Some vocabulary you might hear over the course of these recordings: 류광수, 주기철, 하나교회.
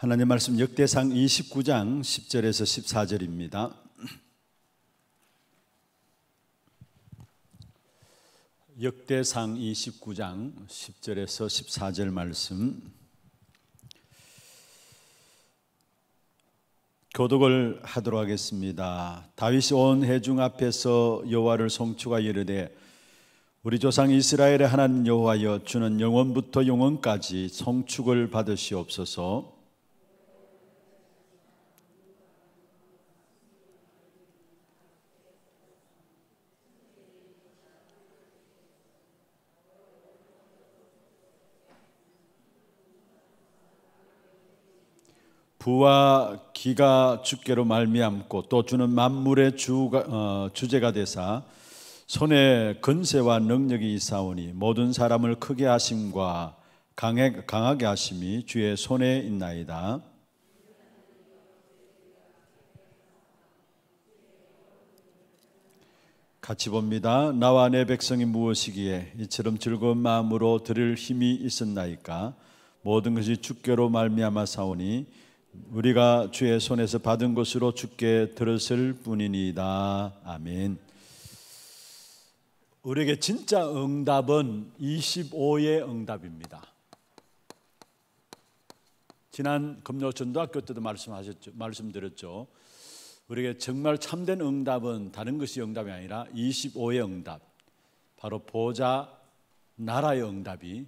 하나님 말씀 역대상 29장 10절에서 14절입니다. 역대상 29장 10절에서 14절 말씀. 교독을 하도록 하겠습니다. 다윗이 온 회중 앞에서 여호와를 송축하여 이르되 우리 조상 이스라엘의 하나님 여호와여, 주는 영원부터 영원까지 송축을 받으시옵소서. 부와 기가 주께로 말미암고 또 주는 만물의 주제가 되사 손에 근세와 능력이 있사오니 모든 사람을 크게 하심과 강하게 하심이 주의 손에 있나이다. 같이 봅니다. 나와 내 백성이 무엇이기에 이처럼 즐거운 마음으로 드릴 힘이 있었나이까? 모든 것이 주께로 말미암아 사오니 우리가 주의 손에서 받은 것으로 주께 들었을 뿐이니이다. 아멘. 우리에게 진짜 응답은 25의 응답입니다. 지난 금요 전도학교 때도 말씀드렸죠. 우리에게 정말 참된 응답은 다른 것이 응답이 아니라 25의 응답, 바로 보좌 나라의 응답이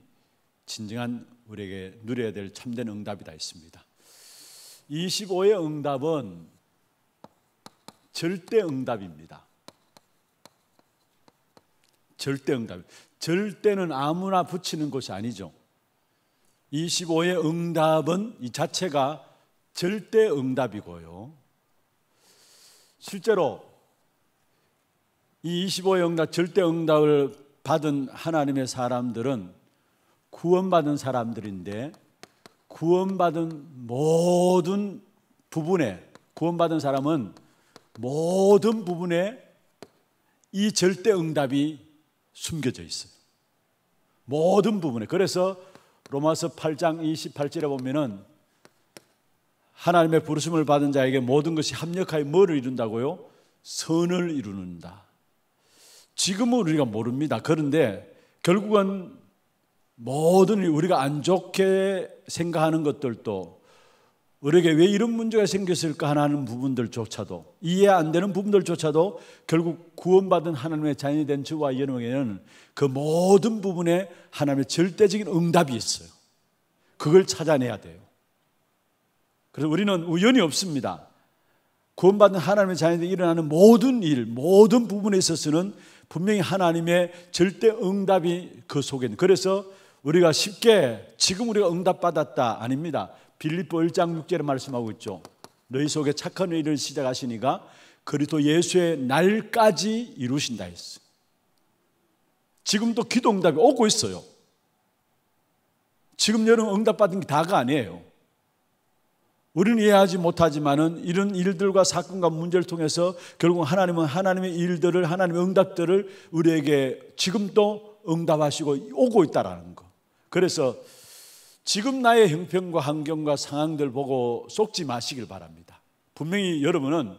진정한 우리에게 누려야 될 참된 응답이다 있습니다. 25의 응답은 절대 응답입니다. 절대 응답. 절대는 아무나 붙이는 것이 아니죠. 25의 응답은 이 자체가 절대 응답이고요. 실제로 이 25의 응답, 절대 응답을 받은 하나님의 사람들은 구원받은 사람들인데, 구원받은 모든 부분에, 구원받은 사람은 모든 부분에 이 절대 응답이 숨겨져 있어요. 모든 부분에. 그래서 로마서 8장 28절에 보면은 하나님의 부르심을 받은 자에게 모든 것이 합력하여 뭐를 이룬다고요? 선을 이루는다. 지금은 우리가 모릅니다. 그런데 결국은 모든 우리가 안 좋게 생각하는 것들도, 우리에게 왜 이런 문제가 생겼을까 하는 부분들조차도, 이해 안 되는 부분들조차도 결국 구원받은 하나님의 자녀이 된 저와 여러분에게는 그 모든 부분에 하나님의 절대적인 응답이 있어요. 그걸 찾아내야 돼요. 그래서 우리는 우연이 없습니다. 구원받은 하나님의 자녀들이 일어나는 모든 일, 모든 부분에 있어서는 분명히 하나님의 절대 응답이 그 속에 있는. 그래서 우리가 쉽게 지금 우리가 응답받았다 아닙니다. 빌립보 1장 6절에 말씀하고 있죠. 너희 속에 착한 일을 시작하시니가 그리스도 예수의 날까지 이루신다 했어요. 지금도 기도 응답이 오고 있어요. 지금 여러분 응답받은 게 다가 아니에요. 우리는 이해하지 못하지만은 이런 일들과 사건과 문제를 통해서 결국 하나님은 하나님의 일들을, 하나님의 응답들을 우리에게 지금도 응답하시고 오고 있다라는 거. 그래서 지금 나의 형편과 환경과 상황들 보고 속지 마시길 바랍니다. 분명히 여러분은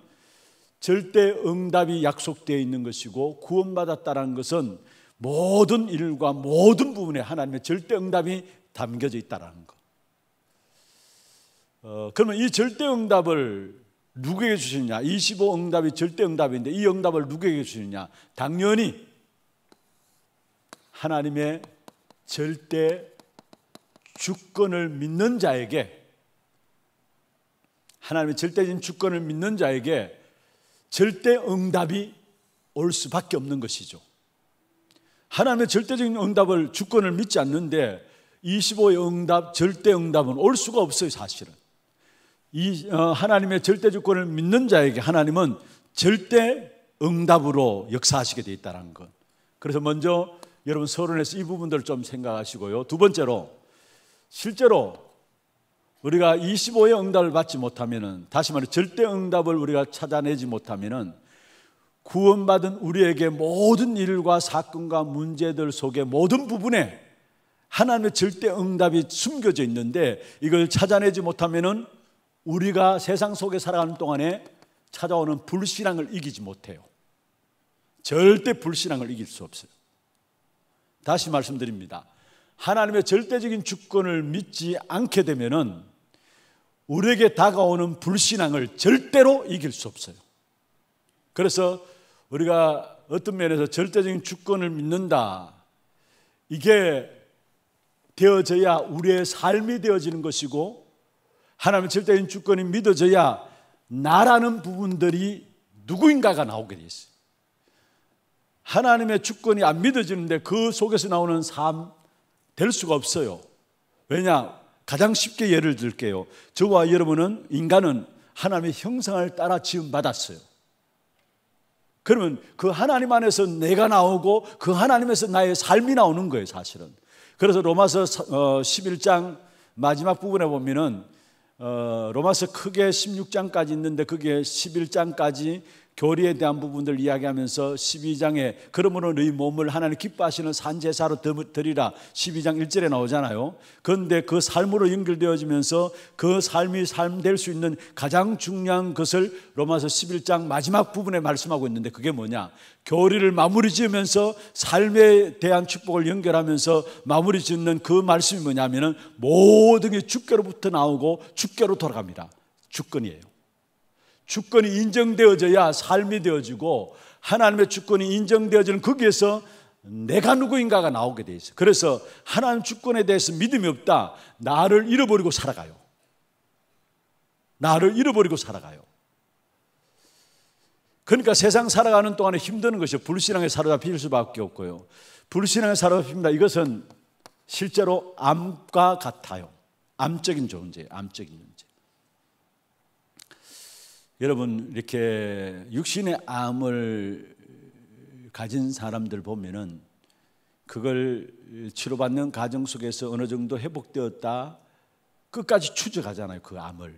절대 응답이 약속되어 있는 것이고, 구원받았다라는 것은 모든 일과 모든 부분에 하나님의 절대 응답이 담겨져 있다라는 거. 그러면 이 절대 응답을 누구에게 주시느냐? 25 응답이 절대 응답인데 이 응답을 누구에게 주시느냐? 당연히 하나님의 절대 주권을 믿는 자에게, 하나님의 절대적인 주권을 믿는 자에게 절대 응답이 올 수밖에 없는 것이죠. 하나님의 절대적인 응답을, 주권을 믿지 않는데 25의 응답, 절대 응답은 올 수가 없어요, 사실은. 하나님의 절대 주권을 믿는 자에게 하나님은 절대 응답으로 역사하시게 되어 있다는 것. 그래서 먼저 여러분 서론에서 이 부분들 좀 생각하시고요. 두 번째로, 실제로 우리가 25의 응답을 받지 못하면은, 다시 말해 절대 응답을 우리가 찾아내지 못하면은, 구원받은 우리에게 모든 일과 사건과 문제들 속에 모든 부분에 하나님의 절대 응답이 숨겨져 있는데 이걸 찾아내지 못하면은 우리가 세상 속에 살아가는 동안에 찾아오는 불신앙을 이기지 못해요. 절대 불신앙을 이길 수 없어요. 다시 말씀드립니다. 하나님의 절대적인 주권을 믿지 않게 되면은 우리에게 다가오는 불신앙을 절대로 이길 수 없어요. 그래서 우리가 어떤 면에서 절대적인 주권을 믿는다, 이게 되어져야 우리의 삶이 되어지는 것이고 하나님의 절대적인 주권이 믿어져야 나라는 부분들이 누구인가가 나오게 돼 있어요. 하나님의 주권이 안 믿어지는데 그 속에서 나오는 삶 될 수가 없어요. 왜냐? 가장 쉽게 예를 들게요. 저와 여러분은, 인간은 하나님의 형상을 따라 지음받았어요. 그러면 그 하나님 안에서 내가 나오고 그 하나님에서 나의 삶이 나오는 거예요, 사실은. 그래서 로마서 11장 마지막 부분에 보면은 로마서 크게 16장까지 있는데 그게 11장까지 교리에 대한 부분들 이야기하면서 12장에 그러므로 너희 몸을 하나님 기뻐하시는 산제사로 드리라, 12장 1절에 나오잖아요. 그런데 그 삶으로 연결되어지면서 그 삶이 삶될 수 있는 가장 중요한 것을 로마서 11장 마지막 부분에 말씀하고 있는데 그게 뭐냐, 교리를 마무리 지으면서 삶에 대한 축복을 연결하면서 마무리 짓는 그 말씀이 뭐냐면은 모든 게 주께로부터 나오고 주께로 돌아갑니다. 주권이에요. 주권이 인정되어져야 삶이 되어지고 하나님의 주권이 인정되어지는 거기에서 내가 누구인가가 나오게 돼 있어요. 그래서 하나님 주권에 대해서 믿음이 없다, 나를 잃어버리고 살아가요. 나를 잃어버리고 살아가요. 그러니까 세상 살아가는 동안에 힘드는 것이 불신앙에 사로잡힐 수밖에 없고요. 불신앙에 사로잡힙니다. 이것은 실제로 암과 같아요. 암적인 존재예요. 암적인 존재. 여러분, 이렇게 육신의 암을 가진 사람들 보면은 그걸 치료받는 과정 속에서 어느 정도 회복되었다, 끝까지 추적하잖아요. 그 암을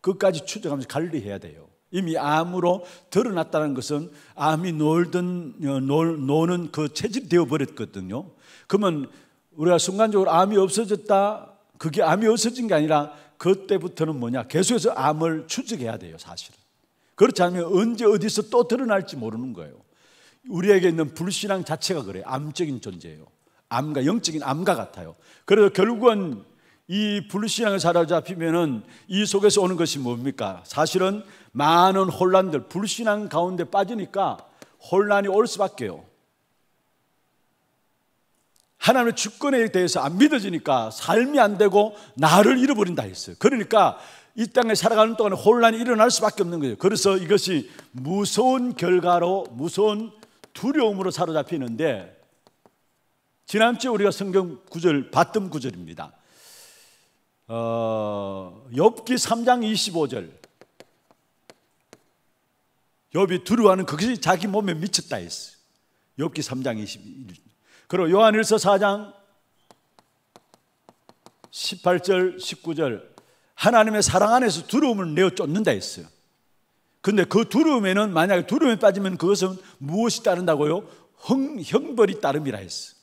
끝까지 추적하면서 관리해야 돼요. 이미 암으로 드러났다는 것은 암이 노는 그 체질이 되어버렸거든요. 그러면 우리가 순간적으로 암이 없어졌다, 그게 암이 없어진 게 아니라 그때부터는 뭐냐, 계속해서 암을 추적해야 돼요, 사실은. 그렇지 않으면 언제 어디서 또 드러날지 모르는 거예요. 우리에게 있는 불신앙 자체가 그래요. 암적인 존재예요. 암과, 영적인 암과 같아요. 그래서 결국은 이 불신앙에 사로잡히면은 이 속에서 오는 것이 뭡니까? 사실은 많은 혼란들, 불신앙 가운데 빠지니까 혼란이 올 수밖에요. 하나님의 주권에 대해서 안 믿어지니까 삶이 안 되고 나를 잃어버린다 했어요. 그러니까 이 땅에 살아가는 동안에 혼란이 일어날 수밖에 없는 거예요. 그래서 이것이 무서운 결과로, 무서운 두려움으로 사로잡히는데, 지난주에 우리가 성경 구절 봤던 구절입니다. 욥기 3장 25절, 욥이 두려워하는 그것이 자기 몸에 미쳤다 했어요. 욥기 3장 21절. 그리고 요한일서 4장 18절 19절, 하나님의 사랑 안에서 두려움을 내어 쫓는다 했어요. 근데 그 두려움에는, 만약에 두려움에 빠지면 그것은 무엇이 따른다고요? 형벌이 따름이라 했어요.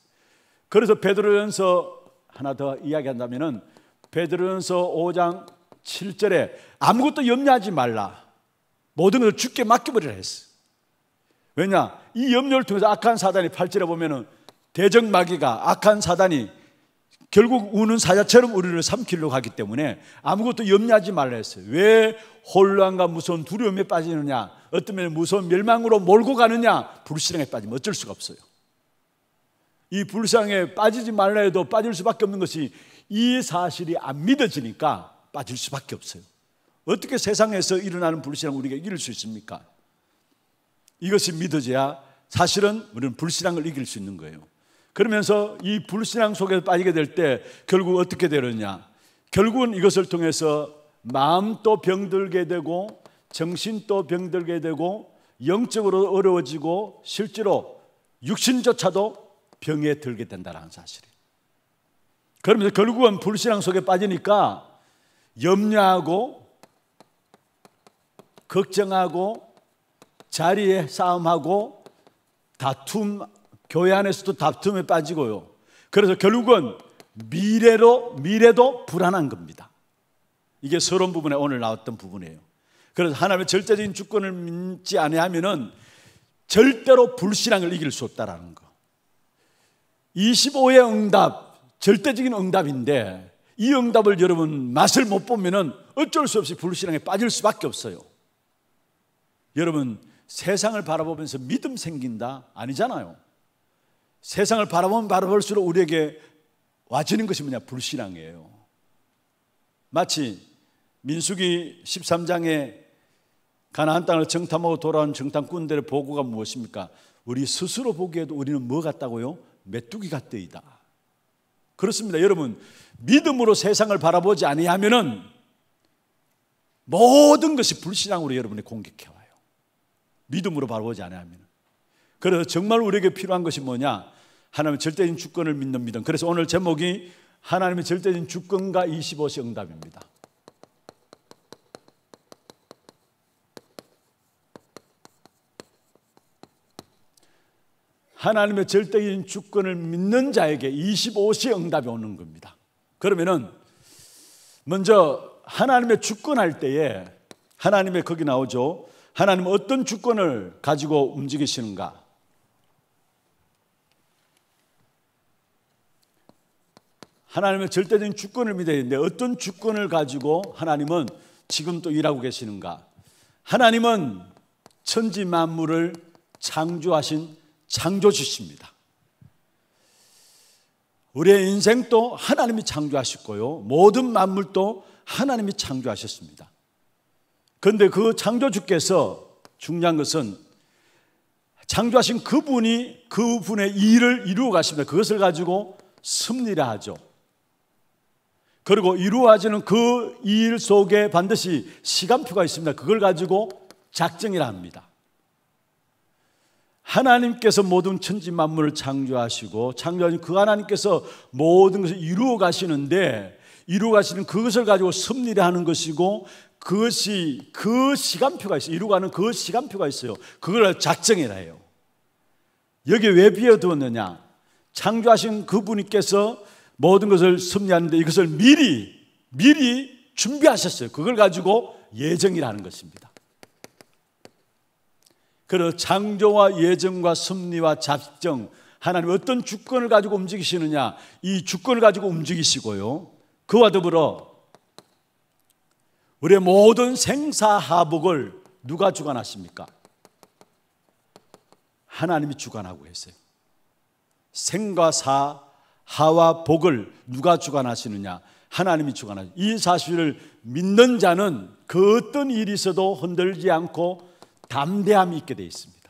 그래서 베드로전서 하나 더 이야기한다면은 베드로전서 5장 7절에 아무것도 염려하지 말라, 모든 것을 주께 맡겨버리라 했어요. 왜냐, 이 염려를 통해서 악한 사단이, 8절에 보면은 대적마귀가, 악한 사단이 결국 우는 사자처럼 우리를 삼키려고 하기 때문에 아무것도 염려하지 말라 했어요. 왜 혼란과 무서운 두려움에 빠지느냐, 어떤 면에 무서운 멸망으로 몰고 가느냐, 불신앙에 빠지면 어쩔 수가 없어요. 이 불신앙에 빠지지 말라 해도 빠질 수밖에 없는 것이, 이 사실이 안 믿어지니까 빠질 수밖에 없어요. 어떻게 세상에서 일어나는 불신앙을 우리가 이길 수 있습니까? 이것이 믿어져야 사실은 우리는 불신앙을 이길 수 있는 거예요. 그러면서 이 불신앙 속에 빠지게 될 때 결국 어떻게 되느냐, 결국은 이것을 통해서 마음도 병들게 되고 정신도 병들게 되고 영적으로 어려워지고 실제로 육신조차도 병에 들게 된다는 사실이에요. 그러면서 결국은 불신앙 속에 빠지니까 염려하고 걱정하고 자리에 싸움하고 다툼, 교회 안에서도 다툼에 빠지고요. 그래서 결국은 미래도 불안한 겁니다. 이게 서론 부분에 오늘 나왔던 부분이에요. 그래서 하나님의 절대적인 주권을 믿지 아니하면은 절대로 불신앙을 이길 수 없다라는 거. 25의 응답, 절대적인 응답인데 이 응답을 여러분 맛을 못 보면은 어쩔 수 없이 불신앙에 빠질 수밖에 없어요. 여러분 세상을 바라보면서 믿음 생긴다? 아니잖아요. 세상을 바라보면 바라볼수록 우리에게 와지는 것이 뭐냐? 불신앙이에요. 마치 민수기 13장에 가나안 땅을 정탐하고 돌아온 정탐꾼들의 보고가 무엇입니까? 우리 스스로 보기에도 우리는 뭐 같다고요? 메뚜기 같대이다. 그렇습니다. 여러분 믿음으로 세상을 바라보지 아니하면은 모든 것이 불신앙으로 여러분이 공격해와요. 믿음으로 바라보지 아니하면은. 그래서 정말 우리에게 필요한 것이 뭐냐? 하나님의 절대적인 주권을 믿는 믿음. 그래서 오늘 제목이 하나님의 절대적인 주권과 25시 응답입니다. 하나님의 절대적인 주권을 믿는 자에게 25시 응답이 오는 겁니다. 그러면은 먼저 하나님의 주권할 때에 하나님의 거기 나오죠. 하나님은 어떤 주권을 가지고 움직이시는가? 하나님의 절대적인 주권을 믿어야 되는데 어떤 주권을 가지고 하나님은 지금 또 일하고 계시는가? 하나님은 천지 만물을 창조하신 창조주십니다. 우리의 인생도 하나님이 창조하셨고요, 모든 만물도 하나님이 창조하셨습니다. 그런데 그 창조주께서, 중요한 것은 창조하신 그분이 그분의 일을 이루어 가십니다. 그것을 가지고 섭리라 하죠. 그리고 이루어지는 그 일 속에 반드시 시간표가 있습니다. 그걸 가지고 작정이라 합니다. 하나님께서 모든 천지 만물을 창조하시고 창조하신 그 하나님께서 모든 것을 이루어 가시는데, 이루어 가시는 그것을 가지고 섭리를 하는 것이고, 그것이 그 시간표가 있어요. 이루어가는 그 시간표가 있어요. 그걸 작정이라 해요. 여기에 왜 비워두었느냐? 창조하신 그분께서 모든 것을 섭리하는데 이것을 미리 준비하셨어요. 그걸 가지고 예정이라는 것입니다. 그래서 창조와 예정과 섭리와 작정, 하나님 어떤 주권을 가지고 움직이시느냐, 이 주권을 가지고 움직이시고요, 그와 더불어 우리의 모든 생사하복을 누가 주관하십니까? 하나님이 주관하고 계세요. 생과 사, 하와 복을 누가 주관하시느냐? 하나님이 주관하십니다. 이 사실을 믿는 자는 그 어떤 일이 있어도 흔들지 않고 담대함이 있게 되어 있습니다.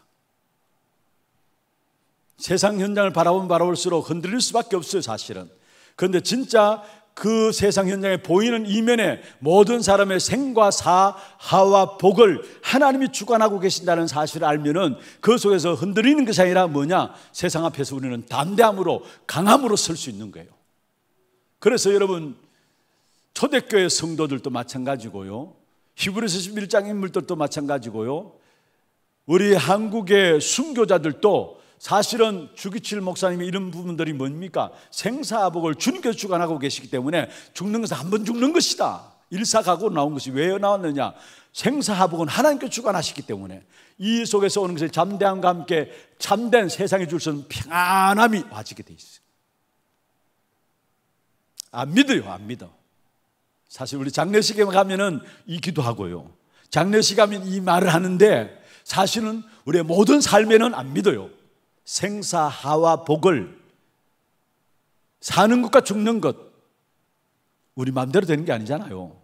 세상 현장을 바라보면 바라볼수록 흔들릴 수밖에 없어요, 사실은. 그런데 진짜 그 세상 현장에 보이는 이면에 모든 사람의 생과 사, 하와 복을 하나님이 주관하고 계신다는 사실을 알면은 그 속에서 흔들리는 것이 아니라 뭐냐? 세상 앞에서 우리는 담대함으로, 강함으로 설 수 있는 거예요. 그래서 여러분 초대교회 성도들도 마찬가지고요, 히브리서 11장 인물들도 마찬가지고요, 우리 한국의 순교자들도 사실은 주기철 목사님이 이런 부분들이 뭡니까? 생사하복을 주님께서 주관하고 계시기 때문에 죽는 것은 한 번 죽는 것이다, 일사각오로 나온 것이 왜 나왔느냐? 생사하복은 하나님께서 주관하시기 때문에 이 속에서 오는 것에 잠대함과 함께 참된 세상에 줄 수 있는 평안함이 와지게 돼 있어요. 안 믿어요, 안 믿어. 사실 우리 장례식에 가면은 이 기도하고요, 장례식 가면 이 말을 하는데 사실은 우리의 모든 삶에는 안 믿어요. 생사하와 복을, 사는 것과 죽는 것 우리 마음대로 되는 게 아니잖아요.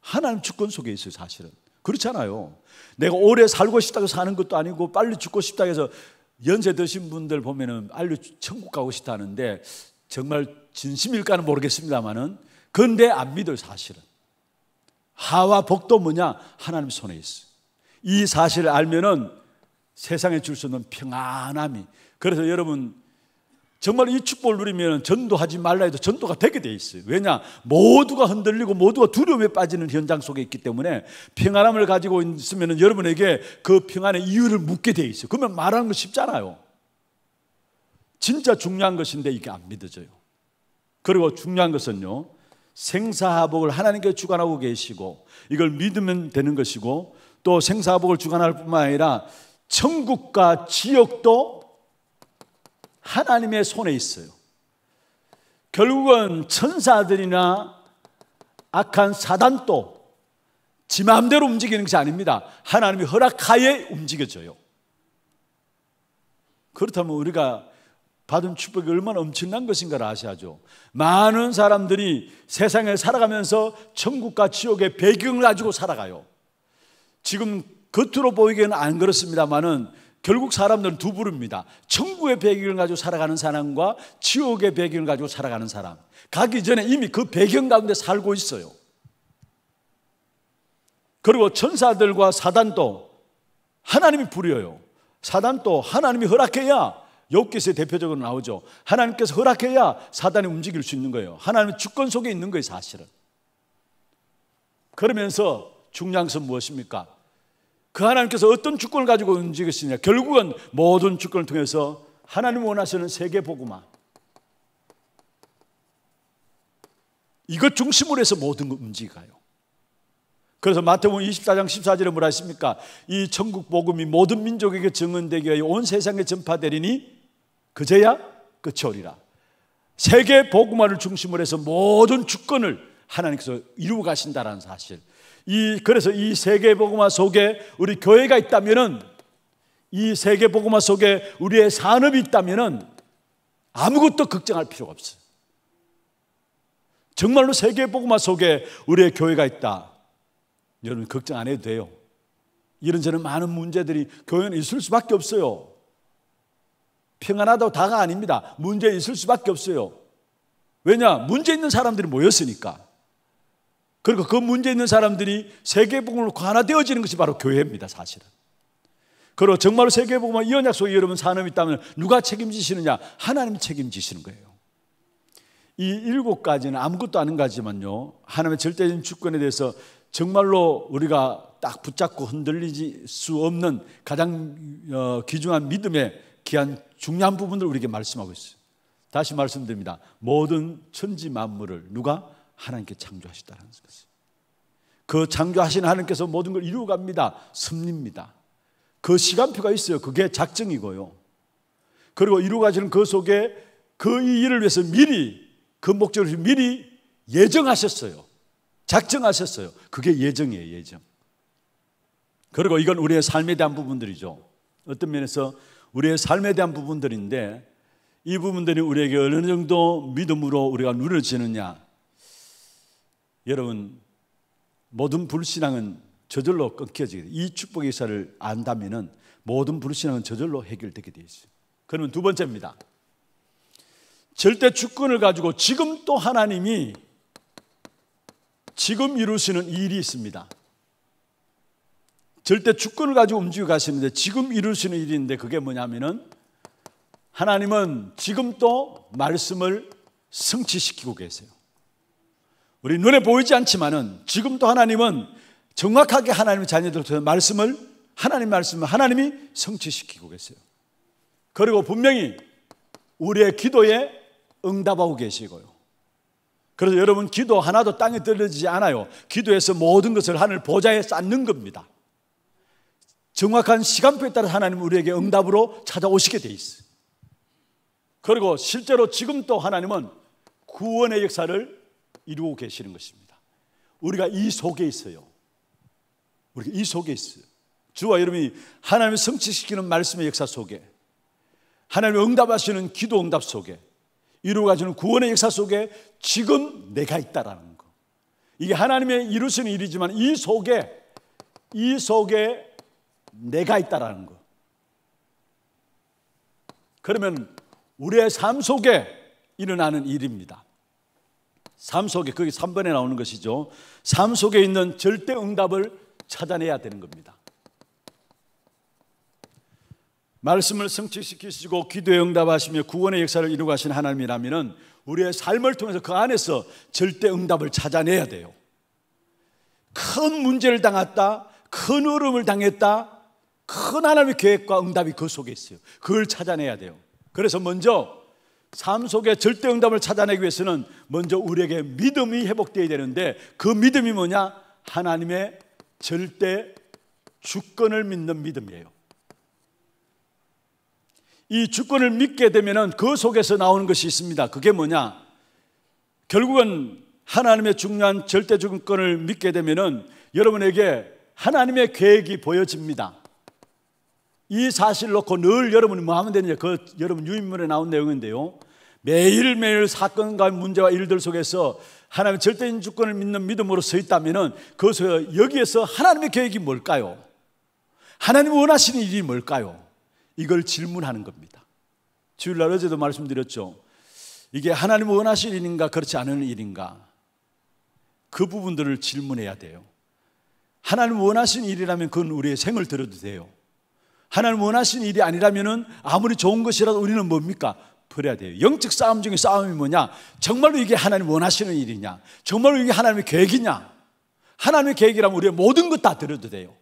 하나님 주권 속에 있어요, 사실은. 그렇잖아요. 내가 오래 살고 싶다고 사는 것도 아니고 빨리 죽고 싶다 해서, 연세 드신 분들 보면은 빨리 천국 가고 싶다 하는데 정말 진심일까는 모르겠습니다만은, 그런데 안 믿어요, 사실은. 하와 복도 뭐냐? 하나님 손에 있어요. 이 사실을 알면은 세상에 줄 수 없는 평안함이. 그래서 여러분 정말 이 축복을 누리면 전도하지 말라 해도 전도가 되게 돼 있어요. 왜냐? 모두가 흔들리고 모두가 두려움에 빠지는 현장 속에 있기 때문에 평안함을 가지고 있으면 여러분에게 그 평안의 이유를 묻게 돼 있어요. 그러면 말하는 거 쉽잖아요. 진짜 중요한 것인데 이게 안 믿어져요. 그리고 중요한 것은요, 생사하복을 하나님께서 주관하고 계시고 이걸 믿으면 되는 것이고, 또 생사하복을 주관할 뿐만 아니라 천국과 지옥도 하나님의 손에 있어요. 결국은 천사들이나 악한 사단도 지 마음대로 움직이는 것이 아닙니다. 하나님의 허락하에 움직여져요. 그렇다면 우리가 받은 축복이 얼마나 엄청난 것인가를 아셔야죠. 많은 사람들이 세상에 살아가면서 천국과 지옥의 배경을 가지고 살아가요. 지금 겉으로 보이기에는 안 그렇습니다만은 결국 사람들은 두 부류입니다. 천국의 배경을 가지고 살아가는 사람과 지옥의 배경을 가지고 살아가는 사람. 가기 전에 이미 그 배경 가운데 살고 있어요. 그리고 천사들과 사단도 하나님이 부려요. 사단도 하나님이 허락해야, 욥기서에 대표적으로 나오죠. 하나님께서 허락해야 사단이 움직일 수 있는 거예요. 하나님의 주권 속에 있는 거예요, 사실은. 그러면서 중요한 것은 무엇입니까? 그 하나님께서 어떤 주권을 가지고 움직이시느냐. 결국은 모든 주권을 통해서 하나님 원하시는 세계 복음화, 이것 중심으로 해서 모든 걸 움직여요. 그래서 마태복음 24장 14절에 뭐라 했습니까? 이 천국 복음이 모든 민족에게 증언되게 하여 온 세상에 전파되리니 그제야 끝이 오리라. 세계 복음화를 중심으로 해서 모든 주권을 하나님께서 이루어 가신다라는 사실. 그래서 이 세계 복음화 속에 우리 교회가 있다면은, 이 세계 복음화 속에 우리의 산업이 있다면은 아무것도 걱정할 필요가 없어요. 정말로 세계 복음화 속에 우리의 교회가 있다. 여러분 걱정 안 해도 돼요. 이런저런 많은 문제들이 교회는 있을 수밖에 없어요. 평안하다고 다가 아닙니다. 문제 있을 수밖에 없어요. 왜냐? 문제 있는 사람들이 모였으니까. 그리고 그 문제 있는 사람들이 세계복음으로 관화되어지는 것이 바로 교회입니다, 사실은. 그리고 정말로 세계복음과 이 언약 속에 여러분 산업이 있다면 누가 책임지시느냐? 하나님이 책임지시는 거예요. 이 7가지는 아무것도 아닌 가지만요, 하나님의 절대적인 주권에 대해서 정말로 우리가 딱 붙잡고 흔들리지 수 없는 가장 귀중한 믿음의 귀한 중요한 부분들을 우리에게 말씀하고 있어요. 다시 말씀드립니다. 모든 천지 만물을 누가? 하나님께 창조하셨다는 것이에요. 그 창조하신 하나님께서 모든 걸 이루어갑니다. 섭리입니다. 그 시간표가 있어요. 그게 작정이고요. 그리고 이루어가시는 그 속에 그 일을 위해서 미리, 그 목적을 위해서 미리 예정하셨어요. 작정하셨어요. 그게 예정이에요, 예정. 그리고 이건 우리의 삶에 대한 부분들이죠. 어떤 면에서 우리의 삶에 대한 부분들인데, 이 부분들이 우리에게 어느 정도 믿음으로 우리가 누려지느냐. 여러분, 모든 불신앙은 저절로 끊겨지게 돼요. 이 축복의 역사를 안다면 모든 불신앙은 저절로 해결되게 되어 있어요. 그러면 두 번째입니다. 절대 주권을 가지고 지금 또 하나님이 지금 이루시는 일이 있습니다. 절대 주권을 가지고 움직여 가시는데 지금 이루시는 일인데, 그게 뭐냐면은 하나님은 지금 또 말씀을 성취시키고 계세요. 우리 눈에 보이지 않지만은 지금 또 하나님은 정확하게 하나님의 자녀들 통해 말씀을, 하나님 말씀을 하나님이 성취시키고 계세요. 그리고 분명히 우리의 기도에 응답하고 계시고요. 그래서 여러분, 기도 하나도 땅에 떨어지지 않아요. 기도에서 모든 것을 하늘 보좌에 쌓는 겁니다. 정확한 시간표에 따라 하나님은 우리에게 응답으로 찾아오시게 돼 있어요. 그리고 실제로 지금 또 하나님은 구원의 역사를 이루고 계시는 것입니다. 우리가 이 속에 있어요. 우리가 이 속에 있어요. 주와 여러분이 하나님을 성취시키는 말씀의 역사 속에, 하나님의 응답하시는 기도 응답 속에, 이루어가시는 구원의 역사 속에 지금 내가 있다라는 거. 이게 하나님의 이루시는 일이지만 이 속에 내가 있다라는 거. 그러면 우리의 삶 속에 일어나는 일입니다. 삶 속에, 그게 3번에 나오는 것이죠. 삶 속에 있는 절대 응답을 찾아내야 되는 겁니다. 말씀을 성취시키시고 기도에 응답하시며 구원의 역사를 이루고 하신 하나님이라면 우리의 삶을 통해서 그 안에서 절대 응답을 찾아내야 돼요. 큰 문제를 당했다, 큰 어려움을 당했다, 큰 하나님의 계획과 응답이 그 속에 있어요. 그걸 찾아내야 돼요. 그래서 먼저 삶 속의 절대 응답을 찾아내기 위해서는 먼저 우리에게 믿음이 회복되어야 되는데, 그 믿음이 뭐냐? 하나님의 절대 주권을 믿는 믿음이에요. 이 주권을 믿게 되면 그 속에서 나오는 것이 있습니다. 그게 뭐냐? 결국은 하나님의 중요한 절대 주권을 믿게 되면 여러분에게 하나님의 계획이 보여집니다. 이 사실 놓고 늘 여러분이 뭐 하면 되느냐, 그 여러분 유인물에 나온 내용인데요, 매일매일 사건과 문제와 일들 속에서 하나님의 절대인 주권을 믿는 믿음으로 서 있다면 그 속에서, 여기에서 하나님의 계획이 뭘까요? 하나님 원하시는 일이 뭘까요? 이걸 질문하는 겁니다. 주일날 어제도 말씀드렸죠. 이게 하나님 원하시는 일인가 그렇지 않은 일인가, 그 부분들을 질문해야 돼요. 하나님 원하시는 일이라면 그건 우리의 생을 들어도 돼요. 하나님 원하시는 일이 아니라면 아무리 좋은 것이라도 우리는 뭡니까? 버려야 돼요. 영적 싸움 중에 싸움이 뭐냐? 정말로 이게 하나님 원하시는 일이냐? 정말로 이게 하나님의 계획이냐? 하나님의 계획이라면 우리의 모든 것 다 들어도 돼요.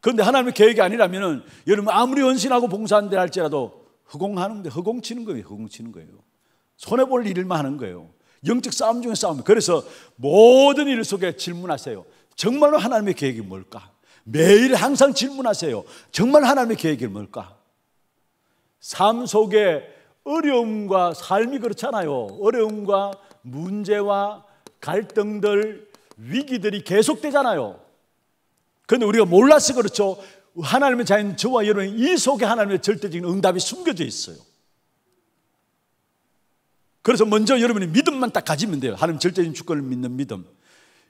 그런데 하나님의 계획이 아니라면 여러분 아무리 헌신하고 봉사하는 데 할지라도 허공하는데 허공치는 거예요. 허공치는 거예요. 손해볼 일만 하는 거예요. 영적 싸움 중에 싸움. 그래서 모든 일 속에 질문하세요. 정말로 하나님의 계획이 뭘까? 매일 항상 질문하세요. 정말 하나님의 계획이 뭘까? 삶 속에 어려움과, 삶이 그렇잖아요. 어려움과 문제와 갈등들, 위기들이 계속되잖아요. 그런데 우리가 몰라서 그렇죠. 하나님의 자인 저와 여러분, 이 속에 하나님의 절대적인 응답이 숨겨져 있어요. 그래서 먼저 여러분이 믿음만 딱 가지면 돼요. 하나님 절대적인 주권을 믿는 믿음.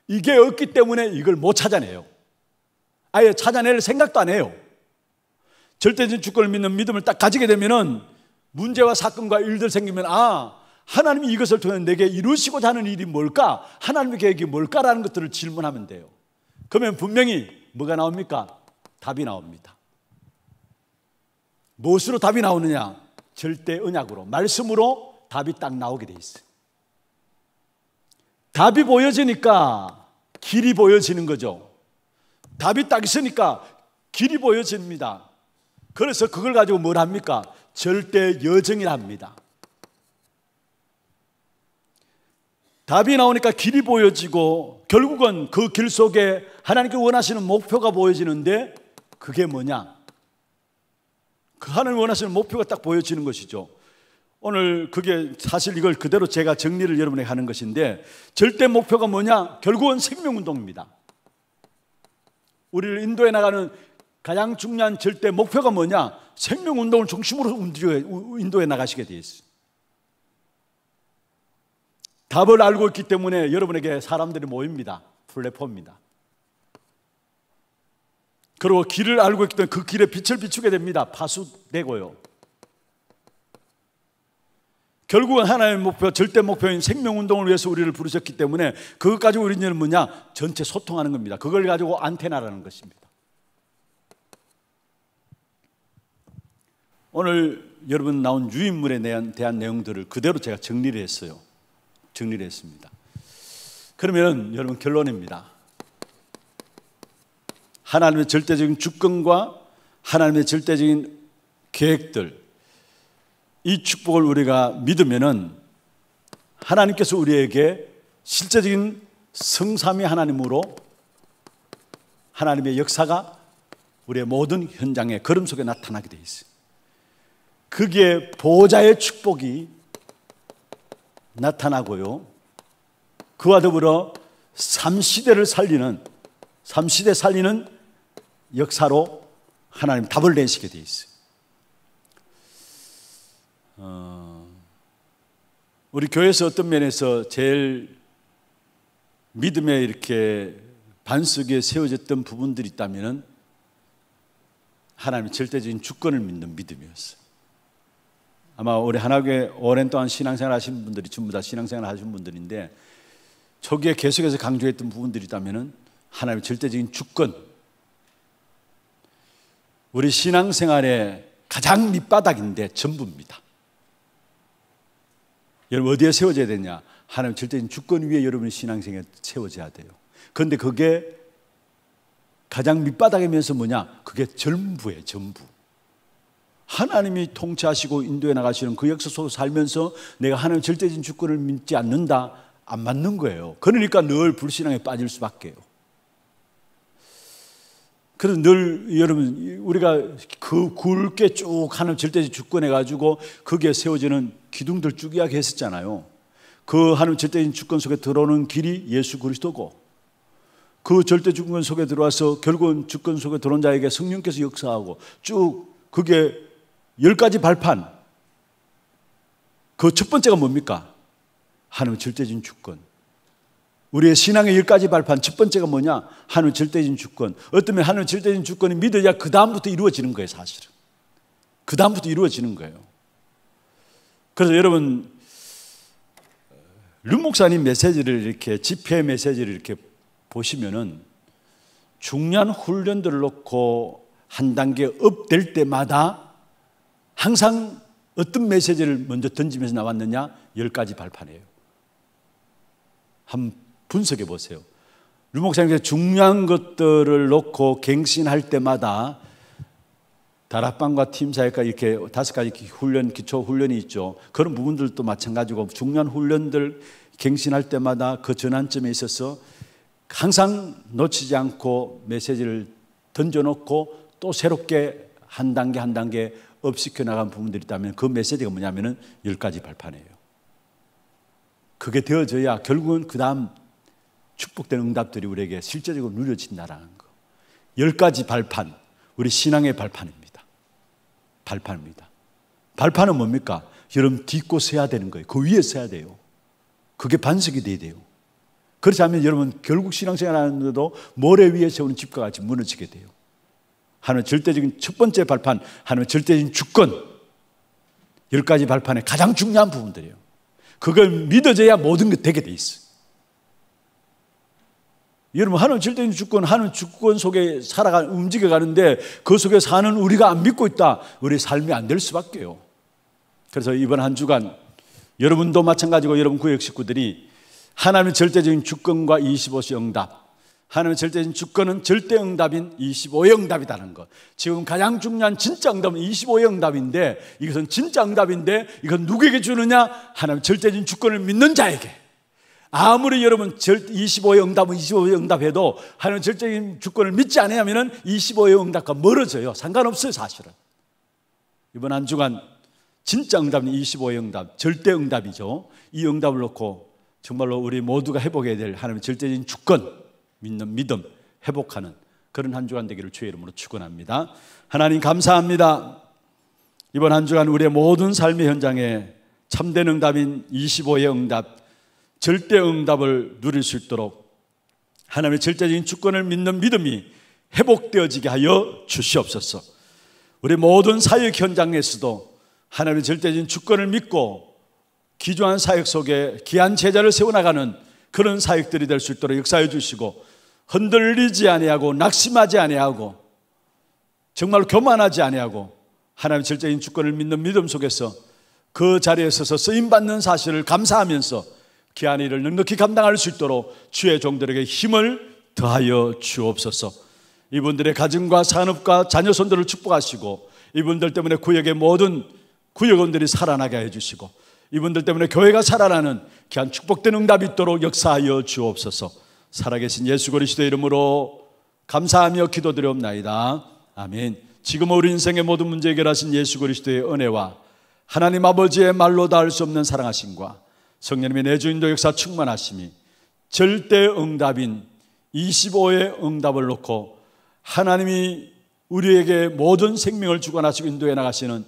이게 없기 때문에 이걸 못 찾아내요. 아예 찾아낼 생각도 안 해요. 절대적인 주권을 믿는 믿음을 딱 가지게 되면은 문제와 사건과 일들 생기면, 아, 하나님이 이것을 통해 내게 이루시고자 하는 일이 뭘까? 하나님의 계획이 뭘까라는 것들을 질문하면 돼요. 그러면 분명히 뭐가 나옵니까? 답이 나옵니다. 무엇으로 답이 나오느냐? 절대 언약으로, 말씀으로 답이 딱 나오게 돼 있어요. 답이 보여지니까 길이 보여지는 거죠. 답이 딱 있으니까 길이 보여집니다. 그래서 그걸 가지고 뭘 합니까? 절대 여정이라 합니다. 답이 나오니까 길이 보여지고 결국은 그 길 속에 하나님께 원하시는 목표가 보여지는데, 그게 뭐냐? 그 하나님 원하시는 목표가 딱 보여지는 것이죠. 오늘 그게 사실 이걸 그대로 제가 정리를 여러분에게 하는 것인데, 절대 목표가 뭐냐? 결국은 생명운동입니다. 우리를 인도해 나가는 가장 중요한 절대 목표가 뭐냐? 생명운동을 중심으로 인도해 나가시게 되어 있어요. 답을 알고 있기 때문에 여러분에게 사람들이 모입니다. 플랫폼입니다. 그리고 길을 알고 있기 때문에 그 길에 빛을 비추게 됩니다. 파수되고요. 결국은 하나님의 목표, 절대 목표인 생명운동을 위해서 우리를 부르셨기 때문에 그것 가지고 우리는 뭐냐? 전체 소통하는 겁니다. 그걸 가지고 안테나라는 것입니다. 오늘 여러분 나온 유인물에 대한 내용들을 그대로 제가 정리를 했어요. 정리를 했습니다. 그러면 여러분 결론입니다. 하나님의 절대적인 주권과 하나님의 절대적인 계획들, 이 축복을 우리가 믿으면은 하나님께서 우리에게 실제적인 성삼위 하나님으로 하나님의 역사가 우리의 모든 현장의 걸음 속에 나타나게 되어 있어요. 그게 보호자의 축복이 나타나고요, 그와 더불어 삼시대 살리는 역사로 하나님 답을 내시게 되어 있어요. 우리 교회에서 어떤 면에서 제일 믿음에 이렇게 반석에 세워졌던 부분들이 있다면 하나님의 절대적인 주권을 믿는 믿음이었어요. 아마 우리 하나교회 오랜 동안 신앙생활 하신 분들이 전부 다 신앙생활 하신 분들인데, 초기에 계속해서 강조했던 부분들이 있다면 하나님의 절대적인 주권, 우리 신앙생활의 가장 밑바닥인데 전부입니다. 여러분 어디에 세워져야 되냐? 하나님 절대적인 주권 위에 여러분의 신앙생활에 세워져야 돼요. 그런데 그게 가장 밑바닥이면서 뭐냐? 그게 전부예요. 전부. 하나님이 통치하시고 인도해 나가시는 그 역사 속에 살면서 내가 하나님의 절대적인 주권을 믿지 않는다, 안 맞는 거예요. 그러니까 늘 불신앙에 빠질 수밖에요. 그래서 늘 여러분 우리가 그 굵게 쭉 하나님 절대적인 주권해 가지고 거기에 세워지는 기둥들 쭉 이야기했었잖아요. 그 하나님 절대적인 주권 속에 들어오는 길이 예수 그리스도고, 그 절대 주권 속에 들어와서 결국은 주권 속에 들어온 자에게 성령께서 역사하고, 쭉 그게 10가지 발판, 그 첫 번째가 뭡니까? 하나님의 절대적인 주권. 우리의 신앙의 10가지 발판 첫 번째가 뭐냐? 하나님의 절대적인 주권. 어쩌면 하나님의 절대적인 주권이 믿어야 그 다음부터 이루어지는 거예요. 사실은 그 다음부터 이루어지는 거예요. 그래서 여러분 류 목사님 메시지를 이렇게 집회 메시지를 이렇게 보시면은 중요한 훈련들을 놓고 한 단계 업 될 때마다 항상 어떤 메시지를 먼저 던지면서 나왔느냐? 10가지 발판이에요. 한번 분석해 보세요. 류 목사님께서 중요한 것들을 놓고 갱신할 때마다 다락방과 팀사역과 이렇게 5가지 훈련, 기초 훈련이 있죠. 그런 부분들도 마찬가지고 중요한 훈련들 갱신할 때마다 그 전환점에 있어서 항상 놓치지 않고 메시지를 던져놓고 또 새롭게 한 단계 한 단계 업시켜 나간 부분들이 있다면 그 메시지가 뭐냐면은 10가지 발판이에요. 그게 되어져야 결국은 그 다음 축복된 응답들이 우리에게 실제적으로 누려진다라는 거. 10가지 발판, 우리 신앙의 발판입니다. 발판입니다. 발판은 뭡니까? 여러분 딛고 서야 되는 거예요. 그 위에 서야 돼요. 그게 반석이 돼야 돼요. 그렇지 않으면 여러분 결국 신앙생활 하는데도 모래 위에 세우는 집과 같이 무너지게 돼요. 하나님의 절대적인 첫 번째 발판, 하나님의 절대적인 주권, 10가지 발판의 가장 중요한 부분들이에요. 그걸 믿어져야 모든 게 되게 돼 있어요. 여러분 하나님의 절대적인 주권, 하나님의 주권 속에 살아가 움직여가는데 그 속에 사는 우리가 안 믿고 있다, 우리 삶이 안 될 수밖에요. 그래서 이번 한 주간 여러분도 마찬가지고 여러분 구역 식구들이 하나님의 절대적인 주권과 25시 응답, 하나님의 절대적인 주권은 절대 응답인 25의 응답이라는 것. 지금 가장 중요한 진짜 응답은 25의 응답인데, 이것은 진짜 응답인데 이건 누구에게 주느냐? 하나님의 절대적인 주권을 믿는 자에게. 아무리 여러분 25의 응답은 25의 응답해도 하나님의 절대적인 주권을 믿지 않으면 25의 응답과 멀어져요. 상관없어요 사실은. 이번 한 주간 진짜 응답은 25의 응답, 절대 응답이죠. 이 응답을 놓고 정말로 우리 모두가 회복해야 될 하나님의 절대적인 주권, 믿는 믿음, 회복하는 그런 한 주간 되기를 주의 이름으로 축원합니다. 하나님 감사합니다. 이번 한 주간 우리의 모든 삶의 현장에 참된 응답인 25의 응답, 절대 응답을 누릴 수 있도록 하나님의 절대적인 주권을 믿는 믿음이 회복되어지게 하여 주시옵소서. 우리 모든 사역 현장에서도 하나님의 절대적인 주권을 믿고 기조한 사역 속에 귀한 제자를 세워나가는 그런 사역들이 될 수 있도록 역사해 주시고, 흔들리지 아니하고 낙심하지 아니하고 정말 교만하지 아니하고 하나님의 절대적인 주권을 믿는 믿음 속에서 그 자리에 서서 쓰임받는 사실을 감사하면서 귀한 일을 넉넉히 감당할 수 있도록 주의 종들에게 힘을 더하여 주옵소서. 이분들의 가정과 산업과 자녀 손들을 축복하시고, 이분들 때문에 구역의 모든 구역원들이 살아나게 해주시고, 이분들 때문에 교회가 살아나는 귀한 축복된 응답이 있도록 역사하여 주옵소서. 살아계신 예수 그리스도의 이름으로 감사하며 기도드려옵나이다. 아멘. 지금 우리 인생의 모든 문제 해결하신 예수 그리스도의 은혜와 하나님 아버지의 말로 다 할 수 없는 사랑하심과 성령님의 내주인도 역사 충만하심이 절대 응답인 25의 응답을 놓고 하나님이 우리에게 모든 생명을 주관하시고 인도해 나가시는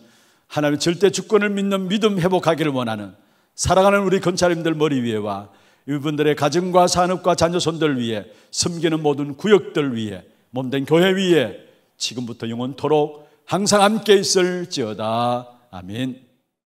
하나님의 절대 주권을 믿는 믿음 회복하기를 원하는 사랑하는 우리 권사님들 머리 위에와 이분들의 가정과 산업과 자녀손들 위에, 섬기는 모든 구역들 위에, 몸된 교회 위에 지금부터 영원토록 항상 함께 있을지어다. 아멘.